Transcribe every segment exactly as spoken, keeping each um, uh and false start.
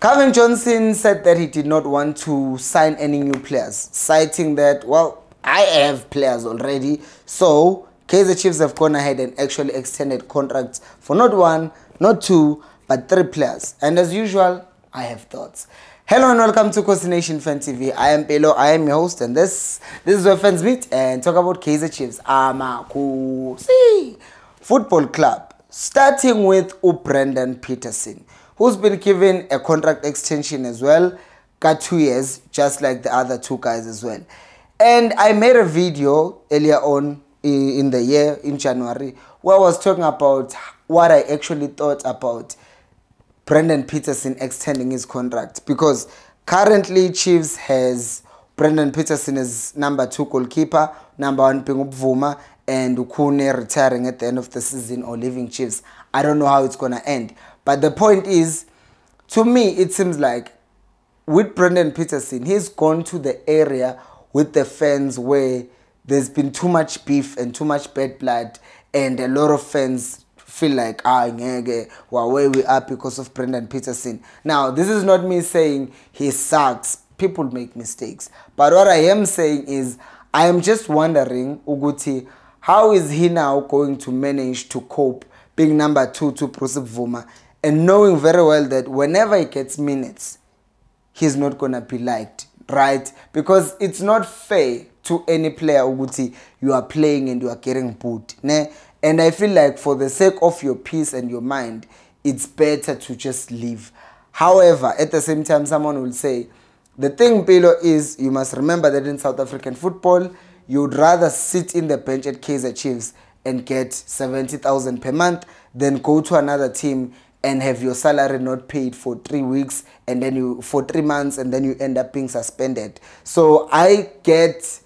Kevin Johnson said that he did not want to sign any new players, citing that, well, I have players already. So Kaizer Chiefs have gone ahead and actually extended contracts for not one, not two, but three players. And as usual, I have thoughts. Hello and welcome to Khosi Nation Fan T V. I am Pelo, I am your host, and this this is where fans meet and talk about Kaizer Chiefs. Ama Kusi Football Club, starting with Brandon Petersen, who's been given a contract extension as well, got two years, just like the other two guys as well. And I made a video earlier on in the year, in January, where I was talking about what I actually thought about Brandon Petersen extending his contract, because currently Chiefs has Brandon Petersen as number two goalkeeper, number one Pingup Vuma, and Ukhune retiring at the end of the season or leaving Chiefs. I don't know how it's going to end. But the point is, to me, it seems like with Brandon Petersen, he's gone to the area with the fans where there's been too much beef and too much bad blood, and a lot of fans feel like, ah, ngege, well, where we are because of Brandon Petersen. Now, this is not me saying he sucks. People make mistakes. But what I am saying is, I am just wondering, Uguti, how is he now going to manage to cope being number two to Prosper Vuma, and knowing very well that whenever he gets minutes, he's not going to be liked, right? Because it's not fair to any player, Uguti, you are playing and you are getting booed, ne? And I feel like for the sake of your peace and your mind, it's better to just leave. However, at the same time, someone will say, the thing, Pelo, is you must remember that in South African football, you'd rather sit in the bench at Kaizer Chiefs and get seventy thousand per month than go to another team and have your salary not paid for three weeks and then you for three months and then you end up being suspended. So I get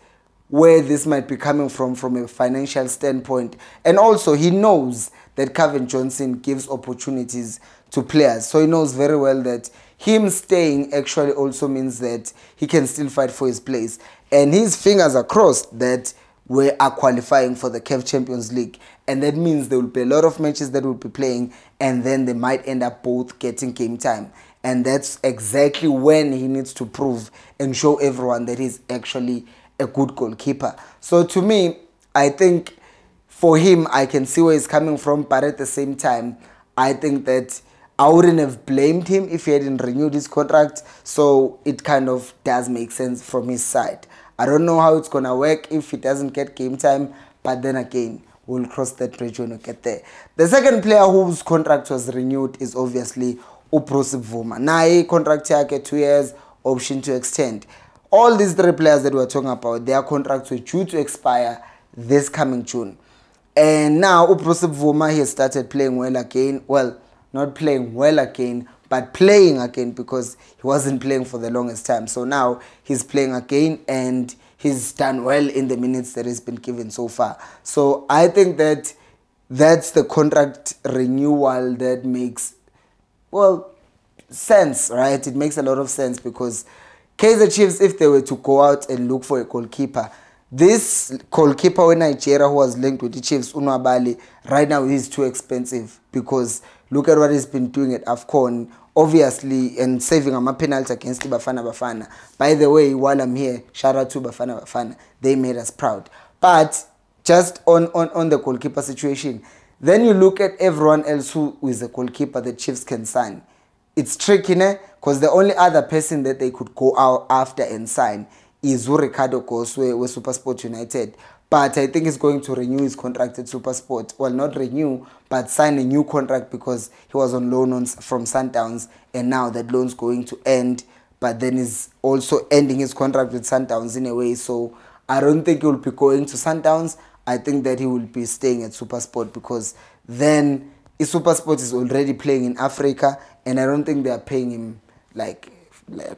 where this might be coming from from a financial standpoint, and also he knows that Kevin Johnson gives opportunities to players, so he knows very well that him staying actually also means that he can still fight for his place, and his fingers are crossed that we are qualifying for the C A F Champions League, and that means there will be a lot of matches that will be playing, and then they might end up both getting game time, and that's exactly when he needs to prove and show everyone that he's actually a good goalkeeper. So to me, I think for him, I can see where he's coming from, but at the same time, I think that I wouldn't have blamed him if he hadn't renewed his contract, so it kind of does make sense from his side. I don't know how it's going to work if he doesn't get game time, but then again, we'll cross that bridge when we get there. The second player whose contract was renewed is obviously Prosper Vuma. Now, contract here, two years, option to extend. All these three players that we're talking about, their contracts were due to expire this coming June. And now, Prosper Vuma, he has started playing well again. Well, not playing well again, but playing again, because he wasn't playing for the longest time. So now he's playing again and he's done well in the minutes that he's been given so far. So I think that that's the contract renewal that makes, well, sense, right? It makes a lot of sense, because Kaizer Chiefs, if they were to go out and look for a goalkeeper, this goalkeeper in Nigeria who was linked with the Chiefs, Unwabali, right now he's too expensive, because look at what he's been doing at AFCON, obviously, and saving a penalty against Bafana Bafana. By the way, while I'm here, shout out to Bafana Bafana. They made us proud. But just on, on, on the goalkeeper situation, then you look at everyone else who is a goalkeeper the Chiefs can sign. It's tricky, because the only other person that they could go out after and sign is Ricardo Cosway with Supersport United. But I think he's going to renew his contract at Supersport. Well, not renew, but sign a new contract, because he was on loan on, from Sundowns, and now that loan's going to end. But then he's also ending his contract with Sundowns in a way. So I don't think he will be going to Sundowns. I think that he will be staying at Supersport, because then Supersport is already playing in Africa, and I don't think they are paying him like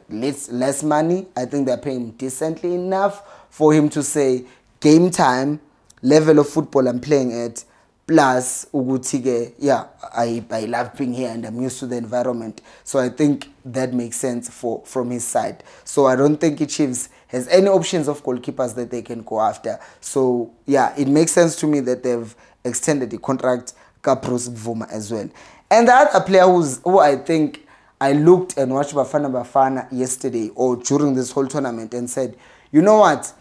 less, less money. I think they are paying him decently enough for him to say, game time, level of football I'm playing at, plus Ugutige, yeah, I, I love being here and I'm used to the environment. So I think that makes sense for from his side. So I don't think Chiefs has any options of goalkeepers that they can go after. So yeah, it makes sense to me that they've extended the contract, Prosper Vuma as well. And the other player who's, who I think I looked and watched Bafana Bafana yesterday or during this whole tournament and said, you know what?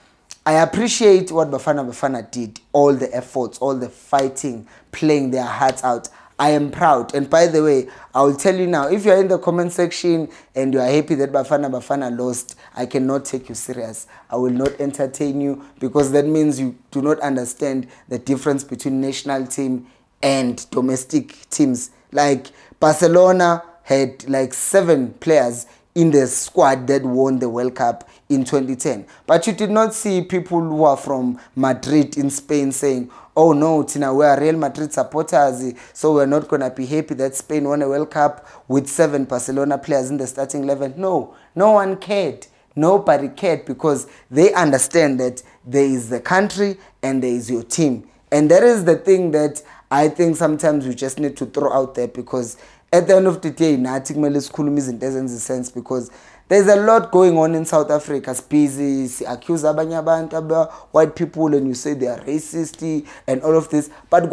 I appreciate what Bafana Bafana did, all the efforts, all the fighting, playing their hearts out. I am proud. And by the way, I will tell you now, if you are in the comment section and you are happy that Bafana Bafana lost, I cannot take you serious. I will not entertain you, because that means you do not understand the difference between national team and domestic teams. Like Barcelona had like seven players in the squad that won the World Cup in twenty ten. But you did not see people who are from Madrid in Spain saying, oh no, Tina, we are Real Madrid supporters, so we're not going to be happy that Spain won a World Cup with seven Barcelona players in the starting eleven. No, no one cared. Nobody cared, because they understand that there is the country and there is your team. And that is the thing that I think sometimes we just need to throw out there, because at the end of the day, it doesn't sense, because there's a lot going on in South Africa. Species, accuse white people, and you say they are racist and all of this. But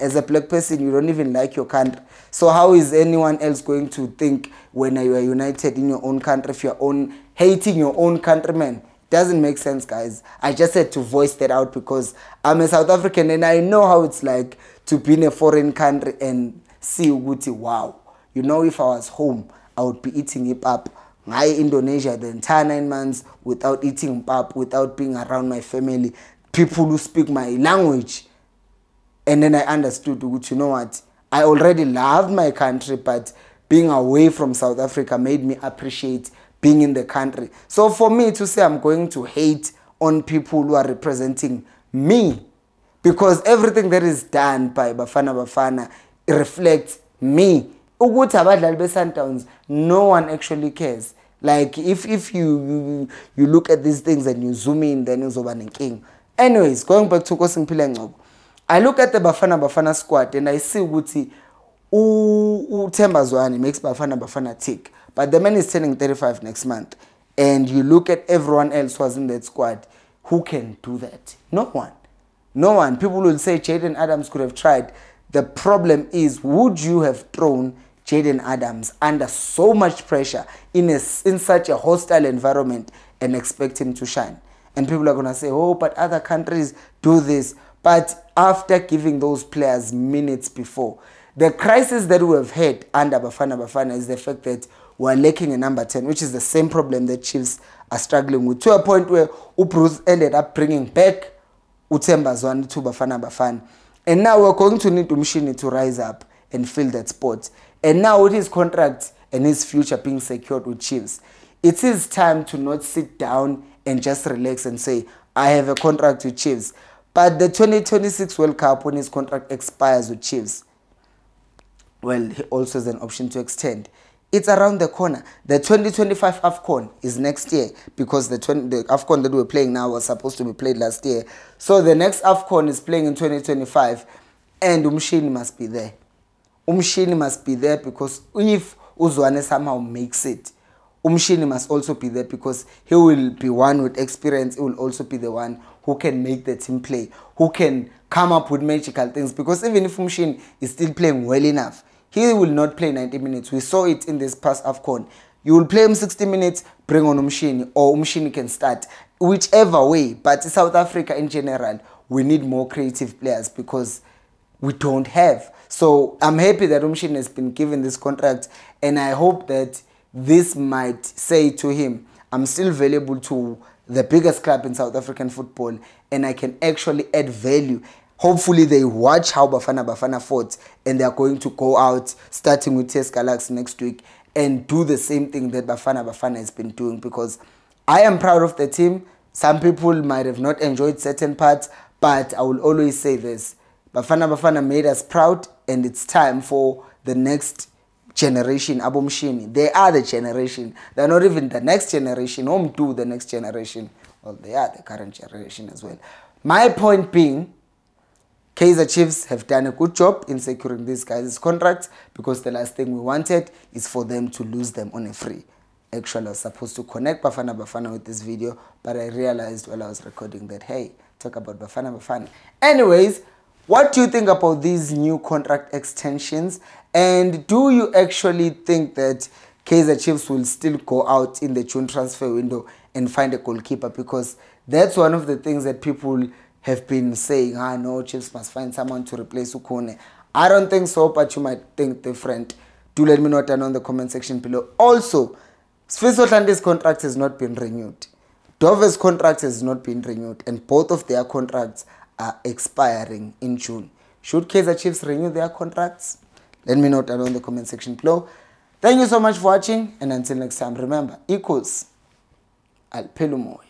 as a black person, you don't even like your country. So how is anyone else going to think when you are united in your own country, if you are own, hating your own countrymen? Doesn't make sense, guys. I just had to voice that out, because I'm a South African and I know how it's like to be in a foreign country and see ukuthi, wow, you know, if I was home, I would be eating ipap. I Indonesia the entire nine months without eating pap, without being around my family, people who speak my language. And then I understood, you know what, I already loved my country, but being away from South Africa made me appreciate being in the country. So for me to say I'm going to hate on people who are representing me, because everything that is done by Bafana Bafana reflects me. Sundowns, no one actually cares. Like if if you, you you look at these things and you zoom in, then it's over and king. Anyways, going back to Khosi Nation, I look at the Bafana Bafana squad and I see Wuti Themba Zwane makes Bafana Bafana tick. But the man is turning thirty-five next month. And you look at everyone else who was in that squad, who can do that? No one. No one. People will say Jaden Adams could have tried. The problem is, would you have thrown Jaden Adams under so much pressure in, a, in such a hostile environment and expect him to shine? And people are going to say, oh, but other countries do this. But after giving those players minutes before, the crisis that we have had under Bafana Bafana is the fact that we are lacking a number ten, which is the same problem that Chiefs are struggling with, to a point where Ubruce ended up bringing back Themba Zwane to Bafana Bafana. And now we're going to need Mshini to rise up and fill that spot. And now with his contract and his future being secured with Chiefs, it is time to not sit down and just relax and say, I have a contract with Chiefs. But the twenty twenty-six World Cup, when his contract expires with Chiefs, well, he also has an option to extend. It's around the corner. The twenty twenty-five AFCON is next year, because the, the AFCON that we're playing now was supposed to be played last year. So the next AFCON is playing in twenty twenty-five, and Mshini must be there. Mshini must be there, because if Uzwane somehow makes it, Mshini must also be there, because he will be one with experience. He will also be the one who can make the team play, who can come up with magical things, because even if Mshini is still playing well enough, he will not play ninety minutes. We saw it in this past AFCON. You will play him sixty minutes, bring on Mshini, or Mshini can start. Whichever way, but South Africa in general, we need more creative players, because we don't have. So I'm happy that Mshini has been given this contract, and I hope that this might say to him, I'm still valuable to the biggest club in South African football, and I can actually add value. Hopefully they watch how Bafana Bafana fought, and they are going to go out, starting with T S Galaxy next week, and do the same thing that Bafana Bafana has been doing, because I am proud of the team. Some people might have not enjoyed certain parts, but I will always say this. Bafana Bafana made us proud, and it's time for the next generation, Abomshini. They are the generation. They're not even the next generation. Home to the next generation. Well, they are the current generation as well. My point being, Kaizer Chiefs have done a good job in securing these guys' contracts, because the last thing we wanted is for them to lose them on a free. Actually, I was supposed to connect Bafana Bafana with this video, but I realized while I was recording that, hey, talk about Bafana Bafana. Anyways, what do you think about these new contract extensions? And do you actually think that Kaizer Chiefs will still go out in the June transfer window and find a goalkeeper, because that's one of the things that people have been saying. Ah, no, Chiefs must find someone to replace Ukhune. I don't think so, but you might think different. Do let me know down in the comment section below. Also, Swiss Orlando's contract has not been renewed. Dover's contract has not been renewed, and both of their contracts are expiring in June. Should Kaizer Chiefs renew their contracts? Let me know down in the comment section below. Thank you so much for watching, and until next time, remember, equals Al Pelo Moya.